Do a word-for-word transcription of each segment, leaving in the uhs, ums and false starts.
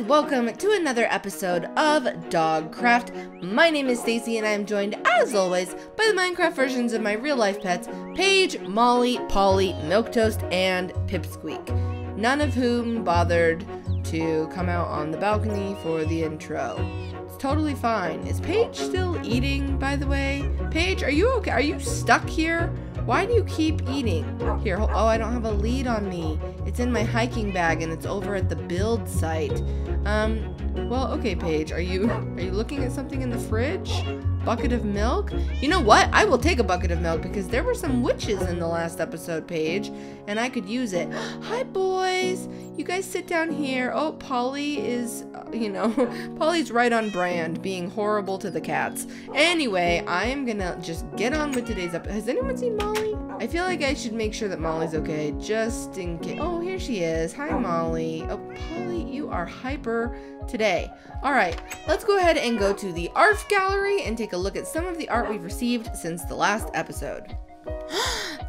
and welcome to another episode of Dogcraft. My name is Stacy, and I am joined, as always, by the Minecraft versions of my real-life pets, Paige, Molly, Polly, Milktoast, and Pipsqueak, none of whom bothered to come out on the balcony for the intro. It's totally fine. Is Paige still eating, by the way? Paige, are you okay? Are you stuck here? Why do you keep eating? Here, oh, I don't have a lead on me. It's in my hiking bag, and it's over at the build site. Um, well, okay, Paige, are you are you looking at something in the fridge? Bucket of milk? You know what? I will take a bucket of milk, because there were some witches in the last episode, Paige, and I could use it. Hi, boys! You guys sit down here. Oh, Polly is, you know, Polly's right on brand, being horrible to the cats. Anyway, I am gonna just get on with today's episode. Has anyone seen Molly? I feel like I should make sure that Molly's okay, just in case. Oh, here she is. Hi, Molly. Oh, Polly, you are hyper today. All right, let's go ahead and go to the A R F gallery and take a look at some of the art we've received since the last episode.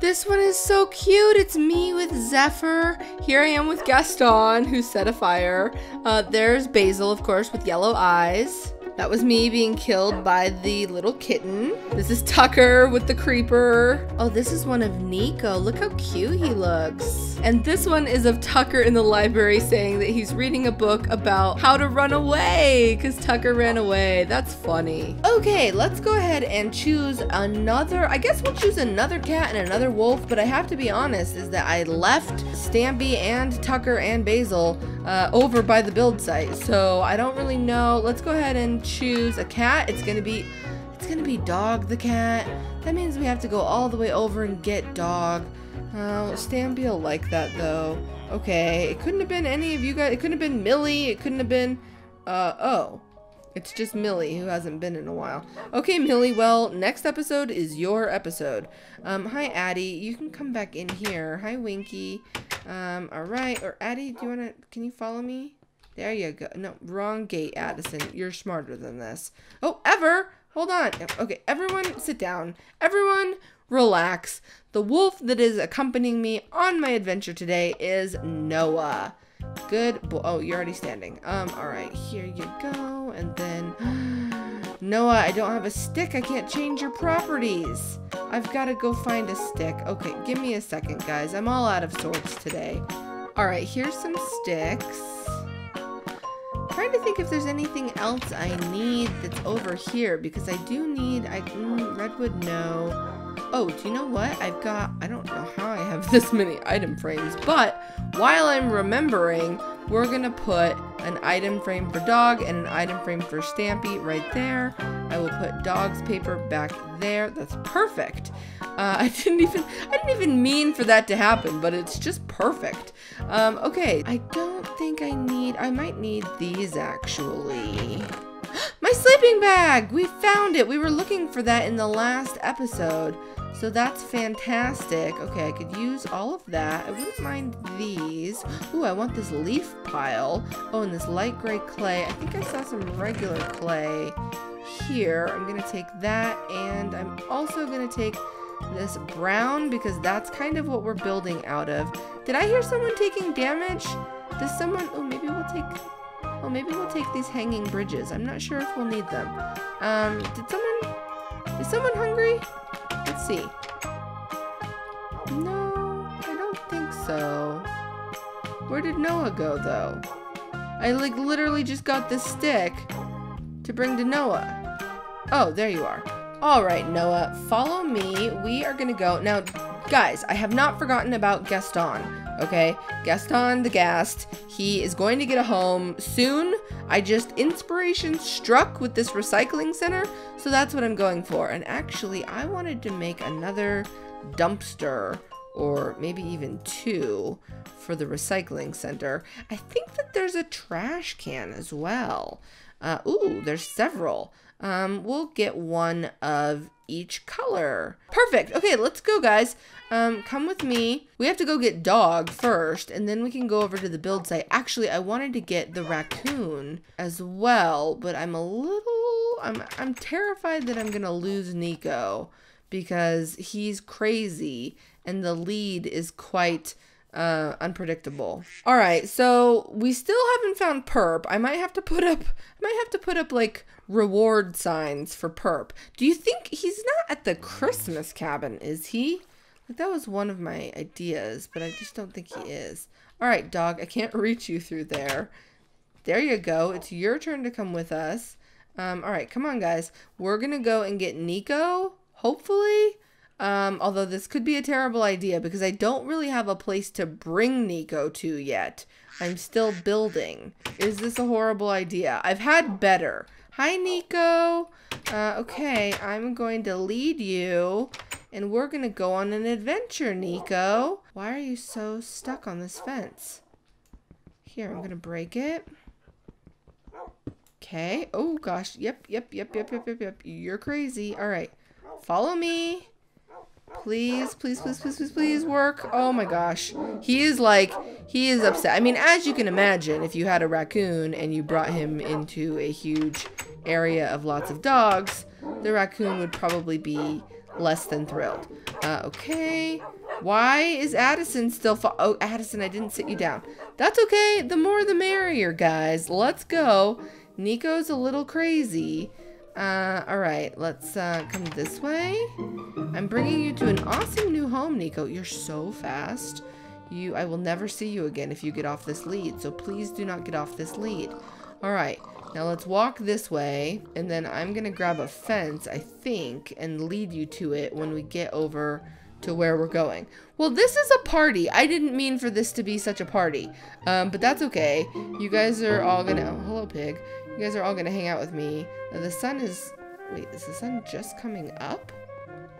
This one is so cute. It's me with Zephyr. Here I am with Gaston, who set a fire. Uh, there's Basil, of course, with yellow eyes. That was me being killed by the little kitten. This is Tucker with the creeper. Oh, this is one of Nico. Look how cute he looks. And this one is of Tucker in the library saying that he's reading a book about how to run away because Tucker ran away. That's funny. Okay, let's go ahead and choose another. I guess we'll choose another cat and another wolf, but I have to be honest is that I left Stampy and Tucker and Basil uh, over by the build site. So I don't really know. Let's go ahead and choose a cat. It's gonna be it's gonna be Dog the cat. That means we have to go all the way over and get Dog. Oh, Stampy will like that though. Okay, it couldn't have been any of you guys. It couldn't have been Millie. It couldn't have been uh oh. It's just Millie, who hasn't been in a while. Okay, Millie, well, next episode is your episode. Um, hi, Addie. You can come back in here. Hi, Winky. Um, all right. Or, Addie, do you wanna, can you follow me? There you go. No, wrong gate, Addison. You're smarter than this. Oh, Ever! Hold on. Okay, everyone sit down. Everyone relax. The wolf that is accompanying me on my adventure today is Noah. Good boy. Oh, you're already standing. Um, all right, here you go. And then, Noah, I don't have a stick. I can't change your properties. I've got to go find a stick. Okay, give me a second, guys. I'm all out of swords today. All right, here's some sticks. Trying to think if there's anything else I need that's over here, because I do need, I mm, redwood, no. Oh, do you know what? I've got, I don't know how I have this many item frames, but while I'm remembering, we're gonna put an item frame for Dog and an item frame for Stampy right there. I will put Dog's paper back there. That's perfect. Uh, I didn't even, I didn't even mean for that to happen, but it's just perfect. Um, okay, I don't think I need, I might need these actually. My sleeping bag! We found it! We were looking for that in the last episode. So that's fantastic. Okay, I could use all of that. I wouldn't mind these. Ooh, I want this leaf pile. Oh, and this light gray clay. I think I saw some regular clay here. I'm gonna take that, and I'm also gonna take this brown because that's kind of what we're building out of. Did I hear someone taking damage? Does someone... Oh, maybe we'll take... Oh, maybe we'll take these hanging bridges. I'm not sure if we'll need them. Um, did someone... Is someone hungry? Let's see. No, I don't think so. Where did Noah go, though? I, like, literally just got this stick to bring to Noah. Oh, there you are. All right, Noah, follow me. We are gonna go... Now, guys, I have not forgotten about Gaston. Okay, Gaston the Ghast, he is going to get a home soon. I just inspiration struck with this recycling center, so that's what I'm going for. And actually, I wanted to make another dumpster, or maybe even two, for the recycling center. I think that there's a trash can as well. Uh, ooh, there's several. Um, we'll get one of each color. Perfect. Okay, let's go, guys. Um, come with me. We have to go get Dog first, and then we can go over to the build site. Actually, I wanted to get the raccoon as well, but I'm a little... I'm, I'm terrified that I'm gonna lose Nico because he's crazy, and the lead is quite... uh, unpredictable. All right, so we still haven't found perp. I might have to put up, I might have to put up like reward signs for perp. Do you think he's not at the Christmas cabin? Is he? Like that was one of my ideas, but I just don't think he is. All right, dog, I can't reach you through there. There you go. It's your turn to come with us. Um, all right, come on, guys. We're gonna go and get Nico, hopefully. Um, although this could be a terrible idea because I don't really have a place to bring Nico to yet. I'm still building. Is this a horrible idea? I've had better. Hi, Nico. Uh, okay, I'm going to lead you, and we're gonna go on an adventure, Nico. Why are you so stuck on this fence? Here, I'm gonna break it. Okay. Oh, gosh. Yep, yep, yep, yep, yep, yep, yep. You're crazy. All right. Follow me. Please, please, please, please, please, please work. Oh, my gosh. He is like, he is upset. I mean, as you can imagine, if you had a raccoon and you brought him into a huge area of lots of dogs, the raccoon would probably be less than thrilled. Uh, okay. Why is Addison still fo- Oh, Addison, I didn't sit you down. That's okay. The more the merrier, guys. Let's go. Nico's a little crazy. Uh, all right, let's uh, come this way. I'm bringing you to an awesome new home, Nico. You're so fast. You, I will never see you again if you get off this lead, so please do not get off this lead. All right, now let's walk this way, and then I'm going to grab a fence, I think, and lead you to it when we get over to where we're going. Well, this is a party. I didn't mean for this to be such a party, um, but that's okay. You guys are all going to... Oh, hello, pig. You guys are all gonna hang out with me. The sun is... Wait, is the sun just coming up?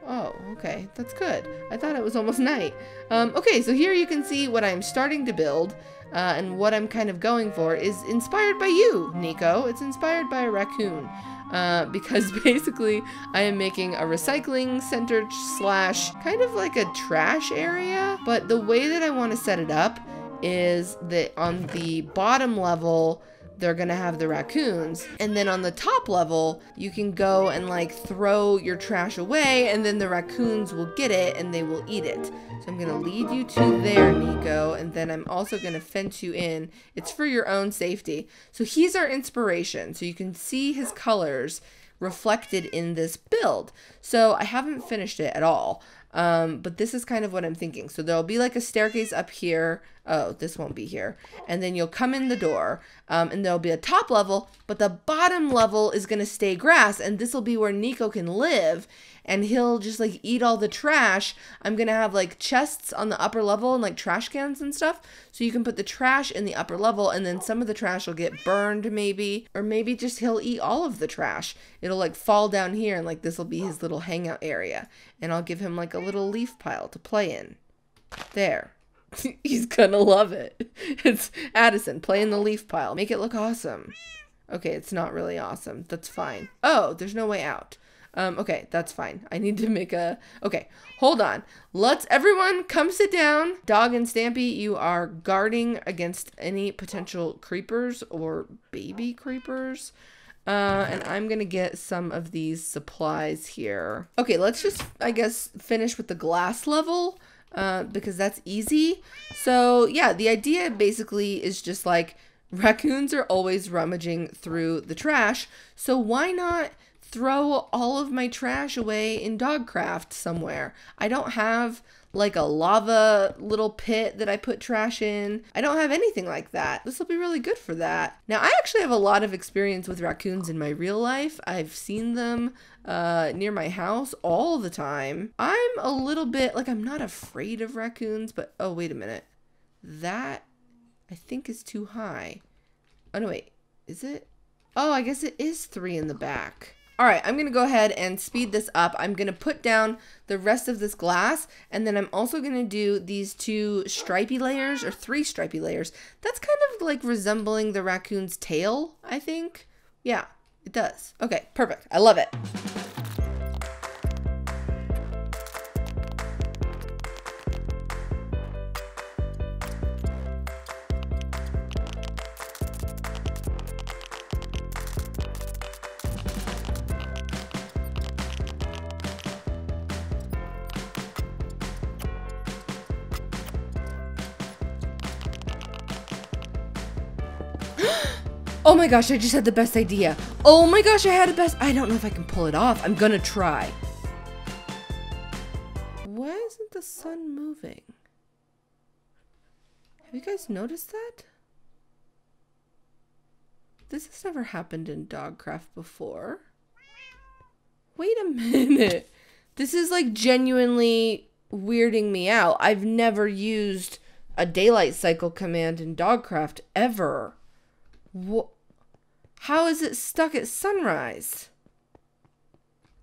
Oh, okay. That's good. I thought it was almost night. Um, okay, so here you can see what I'm starting to build. Uh, and what I'm kind of going for is inspired by you, Nico. It's inspired by a raccoon. Uh, because basically, I am making a recycling center slash kind of like a trash area. But the way that I want to set it up is that on the bottom level... they're gonna have the raccoons, and then on the top level you can go and like throw your trash away, and then the raccoons will get it and they will eat it. So I'm gonna lead you to there, Nico, and then I'm also gonna fence you in. It's for your own safety. So he's our inspiration, so you can see his colors reflected in this build. So I haven't finished it at all, um, but this is kind of what I'm thinking. So there'll be like a staircase up here. Oh, this won't be here. And then you'll come in the door, um, and there'll be a top level, but the bottom level is gonna stay grass, and this will be where Nico can live, and he'll just like eat all the trash. I'm gonna have like chests on the upper level and like trash cans and stuff, so you can put the trash in the upper level, and then some of the trash will get burned maybe, or maybe just he'll eat all of the trash. It'll like fall down here, and like this will be his little hangout area, and I'll give him like a little leaf pile to play in. There. He's gonna love it. It's Addison, play in the leaf pile. Make it look awesome. Okay, it's not really awesome. That's fine. Oh, there's no way out. Um, okay, that's fine. I need to make a... Okay, hold on. Let's... Everyone, come sit down. Dog and Stampy, you are guarding against any potential creepers or baby creepers. Uh, and I'm gonna get some of these supplies here. Okay, let's just, I guess, finish with the glass level. Uh, because that's easy. So yeah, the idea basically is just like raccoons are always rummaging through the trash, so why not throw all of my trash away in Dogcraft somewhere? I don't have like a lava little pit that I put trash in. I don't have anything like that. This will be really good for that. Now, I actually have a lot of experience with raccoons in my real life. I've seen them uh, near my house all the time. I'm a little bit, like, I'm not afraid of raccoons, but, oh, wait a minute. That, I think, is too high. Oh, no, wait. Is it? Oh, I guess it is three in the back. All right, I'm gonna go ahead and speed this up. I'm gonna put down the rest of this glass, and then I'm also gonna do these two stripy layers, or three stripy layers. That's kind of like resembling the raccoon's tail, I think. Yeah, it does. Okay, perfect. I love it. Oh my gosh, I just had the best idea. Oh my gosh, I had the best. I don't know if I can pull it off. I'm gonna try. Why isn't the sun moving? Have you guys noticed that? This has never happened in Dogcraft before. Wait a minute. This is like genuinely weirding me out. I've never used a daylight cycle command in Dogcraft ever. What? How is it stuck at sunrise?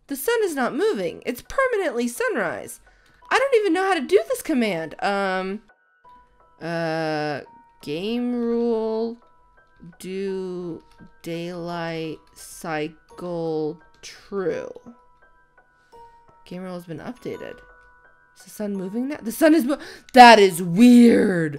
The sun is not moving. It's permanently sunrise. I don't even know how to do this command. Um, uh, game rule, do daylight cycle true. Game rule has been updated. Is the sun moving now? The sun is mo- That is weird.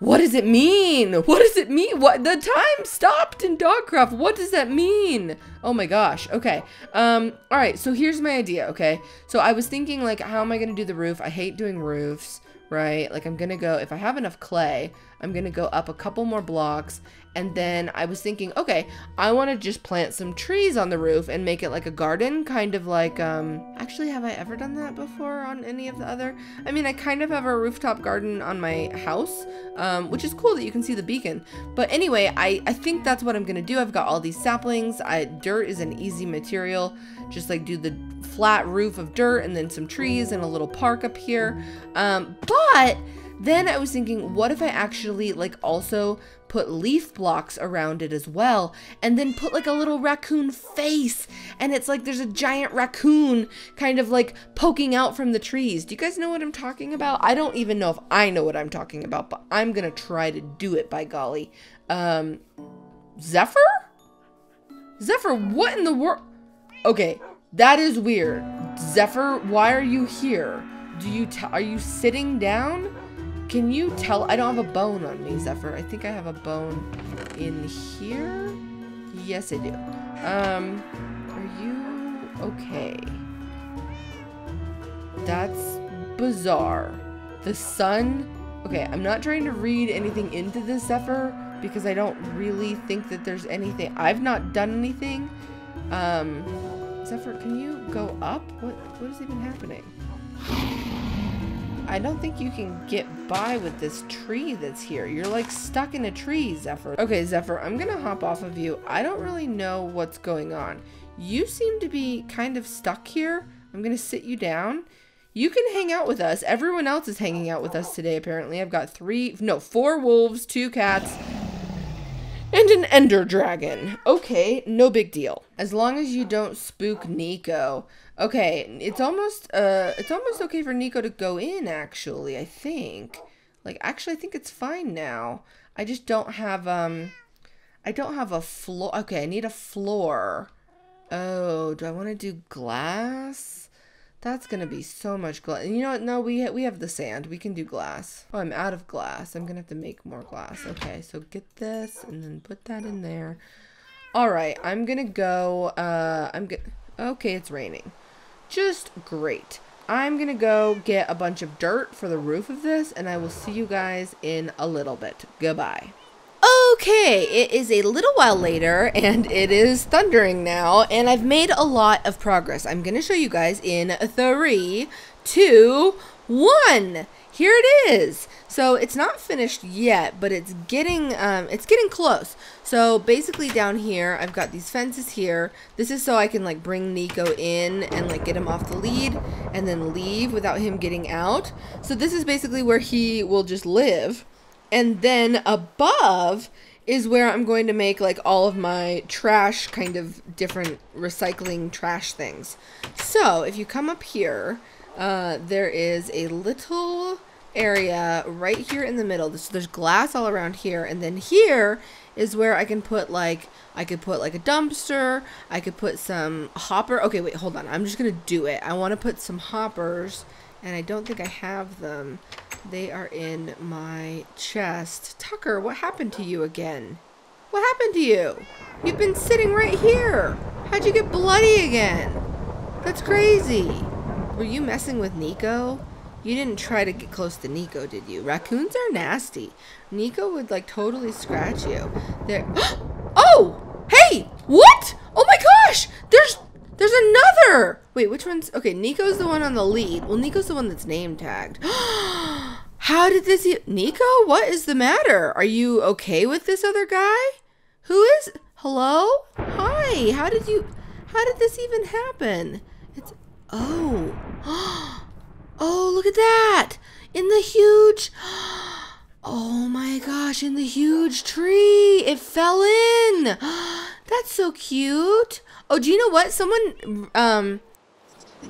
What does it mean? What does it mean? What? The time stopped in Dogcraft. What does that mean? Oh my gosh. Okay. Um, all right. So here's my idea. Okay. So I was thinking, like, how am I going to do the roof? I hate doing roofs, right? Like, I'm going to go, if I have enough clay, I'm going to go up a couple more blocks. And then I was thinking, okay, I want to just plant some trees on the roof and make it like a garden, kind of like, um, actually, have I ever done that before on any of the other? I mean, I kind of have a rooftop garden on my house, um, which is cool that you can see the beacon. But anyway, I, I think that's what I'm going to do. I've got all these saplings. I, dirt is an easy material. Just like do the flat roof of dirt and then some trees and a little park up here. Um, but then I was thinking, what if I actually like also put leaf blocks around it as well, and then put like a little raccoon face, and it's like there's a giant raccoon kind of like poking out from the trees. Do you guys know what I'm talking about? I don't even know if I know what I'm talking about, but I'm gonna try to do it, by golly. Um, Zephyr? Zephyr, what in the world? Okay, that is weird. Zephyr, why are you here? Do you t- are you sitting down? Can you tell? I don't have a bone on me, Zephyr. I think I have a bone in here. Yes, I do. Um, are you okay? That's bizarre. The sun. Okay, I'm not trying to read anything into this, Zephyr, because I don't really think that there's anything. I've not done anything. Um, Zephyr, can you go up? What? What is even happening? I don't think you can get by with this tree that's here. You're like stuck in a tree, Zephyr. Okay, Zephyr, I'm gonna hop off of you. I don't really know what's going on. You seem to be kind of stuck here. I'm gonna sit you down. You can hang out with us. Everyone else is hanging out with us today, apparently. I've got three, no, four wolves, two cats, and an ender dragon. Okay, no big deal. As long as you don't spook Nico. Okay, it's almost uh it's almost okay for Nico to go in, actually, I think. Like, actually, I think it's fine now. I just don't have um I don't have a floor. Okay, I need a floor. Oh, do I want to do glass? That's going to be so much glass. And you know what? No, we ha we have the sand. We can do glass. Oh, I'm out of glass. I'm going to have to make more glass. Okay, so get this and then put that in there. All right, I'm going to go uh I'm going Okay, it's raining. Just great. I'm gonna go get a bunch of dirt for the roof of this, and I will see you guys in a little bit. Goodbye. Okay, it is a little while later, and it is thundering now, and I've made a lot of progress. I'm gonna show you guys in three, two, one. Here it is. So it's not finished yet, but it's getting um, it's getting close. So basically down here, I've got these fences here. This is so I can like bring Nico in and like get him off the lead and then leave without him getting out. So this is basically where he will just live. And then above is where I'm going to make like all of my trash, kind of different recycling trash things. So if you come up here, uh, there is a little area right here in the middle. So there's glass all around here, and then here is where I can put like I could put like a dumpster. I could put some hopper. Okay, wait, hold on. I'm just gonna do it. I want to put some hoppers, and I don't think I have them. They are in my chest. Tucker, what happened to you again? What happened to you? You've been sitting right here. How'd you get bloody again? That's crazy. Were you messing with Nico? You didn't try to get close to Nico, did you? Raccoons are nasty. Nico would like totally scratch you. They're Oh! Hey! What? Oh my gosh! There's there's another! Wait, which one's... Okay, Nico's the one on the lead. Well, Nico's the one that's name tagged. How did this... E Nico? What is the matter? Are you okay with this other guy? Who is... Hello? Hi! How did you... How did this even happen? It's... Oh. Oh, look at that! In the huge... Oh my gosh, in the huge tree! It fell in! That's so cute! Oh, do you know what? Someone, um...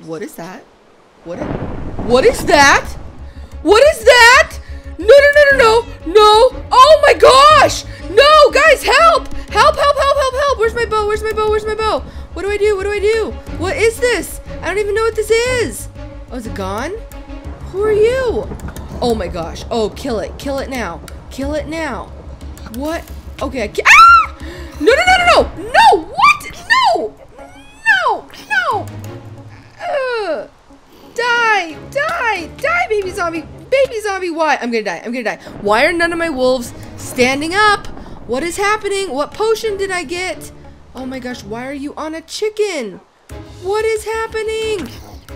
What is that? What? What is that? What is that? No, no, no, no, no! No! Oh my gosh! No! Guys, help! Help, help, help, help, help! Where's my bow? Where's my bow? Where's my bow? What do I do? What do I do? What is this? I don't even know what this is! Oh, is it gone? Who are you? Oh my gosh. Oh, kill it. Kill it now. Kill it now. What? Okay, I can't. Ah! No, no, no, no, no! No! What? No! No! No! Ugh. Die! Die! Die, baby zombie! Baby zombie, why? I'm gonna die. I'm gonna die. Why are none of my wolves standing up? What is happening? What potion did I get? Oh my gosh, why are you on a chicken? What is happening?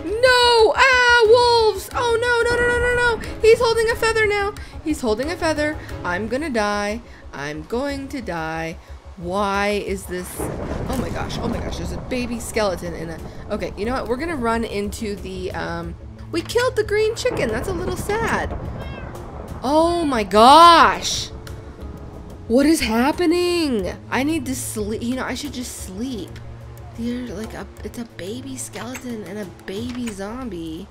No! Ah, wolves! Oh no, no, no, no, no, no! He's holding a feather now. He's holding a feather. I'm gonna die. I'm going to die. Why is this? Oh my gosh, oh my gosh, there's a baby skeleton in a... Okay, you know what? We're gonna run into the, um... We killed the green chicken. That's a little sad. Oh my gosh! What is happening? I need to sleep. You know, I should just sleep. There's like a, it's a baby skeleton and a baby zombie.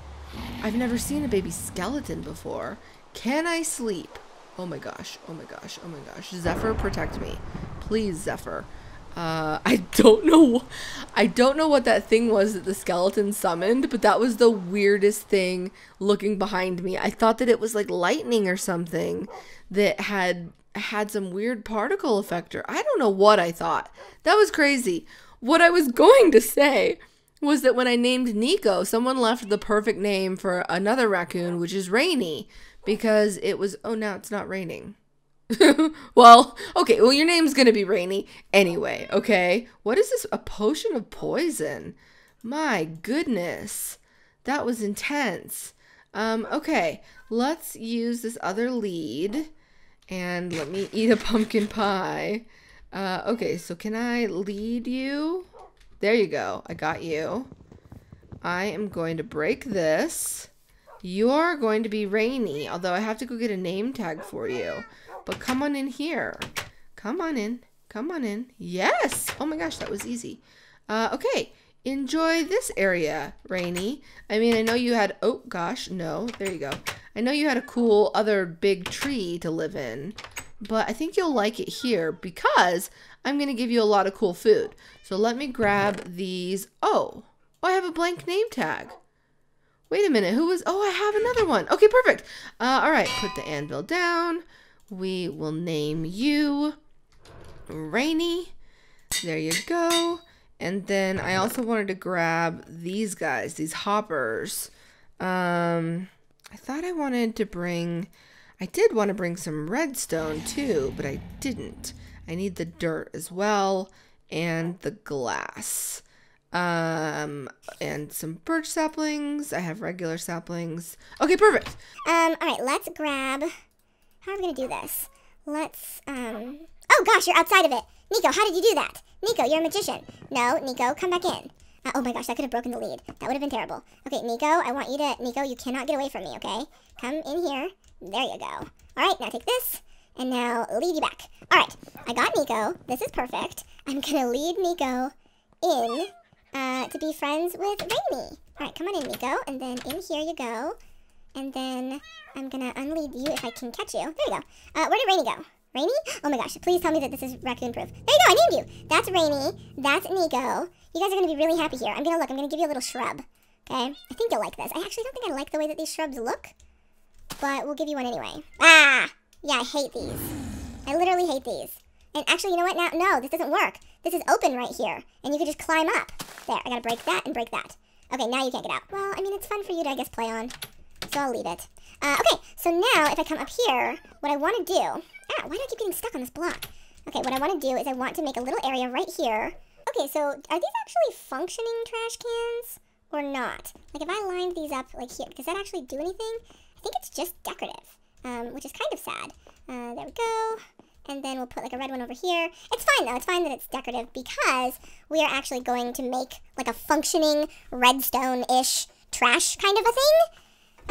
I've never seen a baby skeleton before. Can I sleep? Oh my gosh, oh my gosh, oh my gosh. Zephyr, protect me. Please, Zephyr. Uh, I don't know. I don't know what that thing was that the skeleton summoned, but that was the weirdest thing looking behind me. I thought that it was like lightning or something that had had some weird particle effector. I don't know what I thought. That was crazy. What I was going to say was that when I named Nico, someone left the perfect name for another raccoon, which is Rainy, because it was... Oh, now it's not raining. Well, okay, well, your name's going to be Rainy anyway, okay? What is this? A potion of poison? My goodness. That was intense. Um, okay, let's use this other lead, and let me eat a pumpkin pie. Uh, okay, so can I lead you? There you go. I got you. I am going to break this. You are going to be Rainy, although I have to go get a name tag for you. But come on in here. Come on in. Come on in. Yes! Oh my gosh, that was easy. Uh, okay. Enjoy this area, Rainy. I mean, I know you had... Oh, gosh, no. There you go. I know you had a cool other big tree to live in. But I think you'll like it here because I'm going to give you a lot of cool food. So let me grab these. Oh, oh, I have a blank name tag. Wait a minute. Who was? Oh, I have another one. Okay, perfect. Uh, all right. Put the anvil down. We will name you Rainy. There you go. And then I also wanted to grab these guys, these hoppers. Um, I thought I wanted to bring... I did want to bring some redstone too, but I didn't. I need the dirt as well, and the glass, um, and some birch saplings. I have regular saplings. Okay, perfect. Um, all right, let's grab. How are we gonna do this? Let's. Um. Oh gosh, you're outside of it, Nico. How did you do that, Nico? You're a magician. No, Nico, come back in. Uh, oh my gosh, that could have broken the lead. That would have been terrible. Okay, Nico, I want you to. Nico, you cannot get away from me. Okay, come in here. There you go. All right, now take this, and now lead you back. All right, I got Nico. This is perfect. I'm going to lead Nico in uh, to be friends with Rainy. All right, come on in, Nico, and then in here you go. And then I'm going to unlead you if I can catch you. There you go. Uh, where did Rainy go? Rainy? Oh my gosh, please tell me that this is raccoon-proof. There you go, I named you. That's Rainy. That's Nico. You guys are going to be really happy here. I'm going to look. I'm going to give you a little shrub, okay? I think you'll like this. I actually don't think I like the way that these shrubs look. But we'll give you one anyway. Ah! Yeah, I hate these. I literally hate these. And actually, you know what? Now, no, this doesn't work. This is open right here. And you can just climb up. There, I gotta break that and break that. Okay, now you can't get out. Well, I mean, it's fun for you to, I guess, play on. So I'll leave it. Uh, okay, so now if I come up here, what I want to do... Ah, why do I keep getting stuck on this block? Okay, what I want to do is I want to make a little area right here. Okay, so are these actually functioning trash cans or not? Like if I lined these up like here, does that actually do anything? I think it's just decorative, um, which is kind of sad. Uh, there we go. And then we'll put like a red one over here. It's fine though, it's fine that it's decorative because we are actually going to make like a functioning redstone-ish trash kind of a thing.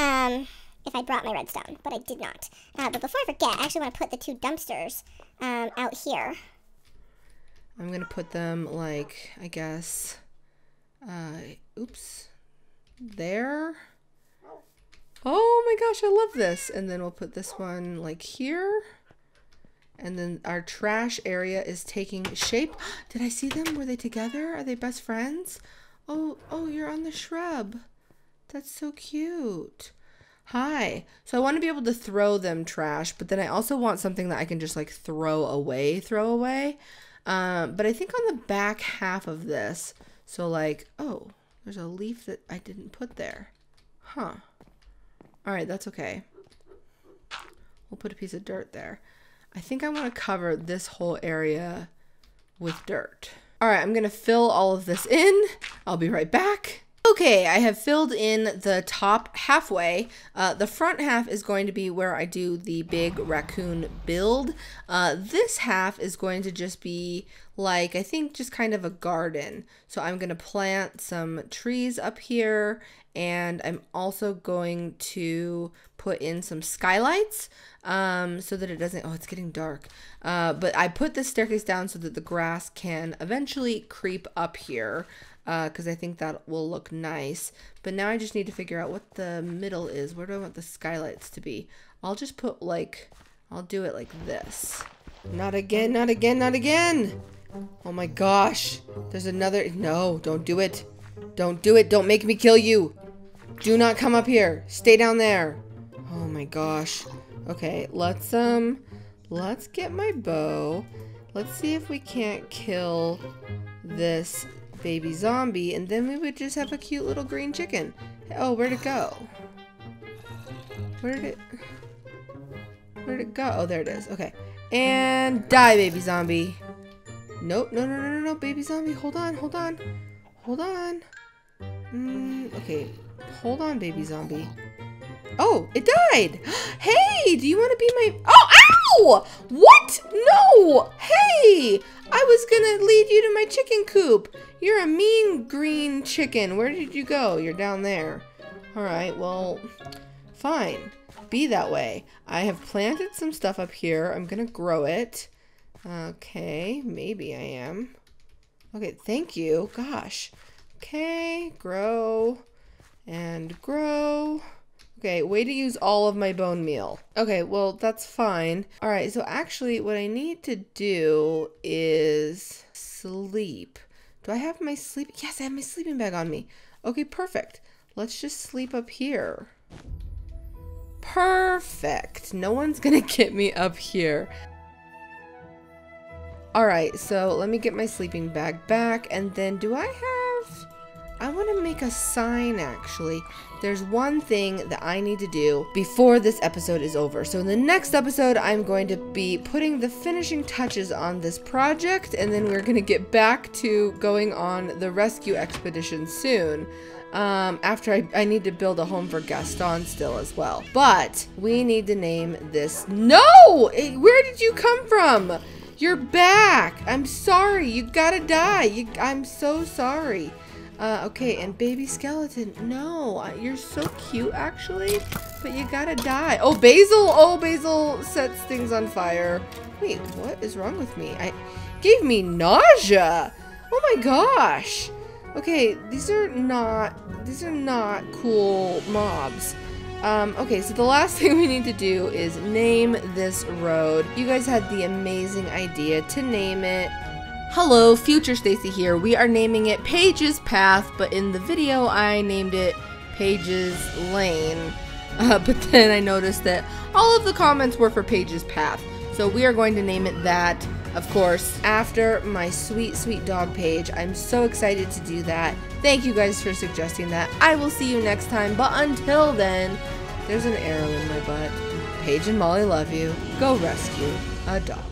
Um, if I brought my redstone, but I did not. Uh, but before I forget, I actually want to put the two dumpsters um, out here. I'm gonna put them like, I guess, uh, oops, there. Oh my gosh, I love this. And then we'll put this one like here. And then our trash area is taking shape. Did I see them? Were they together? Are they best friends? Oh, oh, you're on the shrub. That's so cute. Hi. So I want to be able to throw them trash, but then I also want something that I can just like throw away, throw away. Um, but I think on the back half of this, so like, oh, there's a leaf that I didn't put there. Huh. All right, that's okay. We'll put a piece of dirt there. I think I want to cover this whole area with dirt. All right, I'm going to fill all of this in. I'll be right back. Okay, I have filled in the top halfway. Uh, the front half is going to be where I do the big raccoon build. Uh, this half is going to just be like, I think just kind of a garden. So I'm going to plant some trees up here, and I'm also going to put in some skylights um, so that it doesn't, oh, it's getting dark. Uh, but I put this staircase down so that the grass can eventually creep up here. Because uh, I think that will look nice. But now I just need to figure out what the middle is. Where do I want the skylights to be? I'll just put like, I'll do it like this. Not again, not again, not again. Oh my gosh. There's another, no, don't do it. Don't do it, don't make me kill you. Do not come up here, stay down there. Oh my gosh. Okay, let's, um, let's get my bow. Let's see if we can't kill this baby zombie, and then we would just have a cute little green chicken. Oh, where'd it go? Where'd it... Where'd it go? Oh, there it is. Okay. And die, baby zombie. Nope. No, no, no, no, no. Baby zombie, hold on, hold on. Hold on. Mm, okay. Hold on, baby zombie. Oh, it died! Hey, do you want to be my... Oh, ow! What? No! Hey! I was gonna lead you to my chicken coop. You're a mean green chicken. Where did you go? You're down there. Alright, well, fine. Be that way. I have planted some stuff up here. I'm gonna grow it. Okay, maybe I am. Okay, thank you. Gosh. Okay, grow and grow. Okay, way to use all of my bone meal. Okay, well, that's fine. All right, so actually what I need to do is sleep. Do I have my sleep? Yes, I have my sleeping bag on me. Okay, perfect. Let's just sleep up here. Perfect. No one's gonna get me up here. All right, so let me get my sleeping bag back, and then do I have... I want to make a sign, actually. There's one thing that I need to do before this episode is over. So in the next episode, I'm going to be putting the finishing touches on this project, and then we're going to get back to going on the rescue expedition soon. Um, after I, I need to build a home for Gaston still as well. But we need to name this. No! It, where did you come from? You're back. I'm sorry. You gotta die. You, I'm so sorry. Uh, okay, and baby skeleton. No, you're so cute, actually, but you gotta die. Oh, Basil! Oh, Basil sets things on fire. Wait, what is wrong with me? I gave me nausea. Oh my gosh. Okay, these are not these are not cool mobs. Um, okay, so the last thing we need to do is name this road. You guys had the amazing idea to name it. Hello, Future Stacy here. We are naming it Paige's Path, but in the video I named it Paige's Lane. Uh, but then I noticed that all of the comments were for Paige's Path, so we are going to name it that, of course, after my sweet, sweet dog Paige. I'm so excited to do that. Thank you guys for suggesting that. I will see you next time, but until then, there's an arrow in my butt. Paige and Molly love you. Go rescue a dog.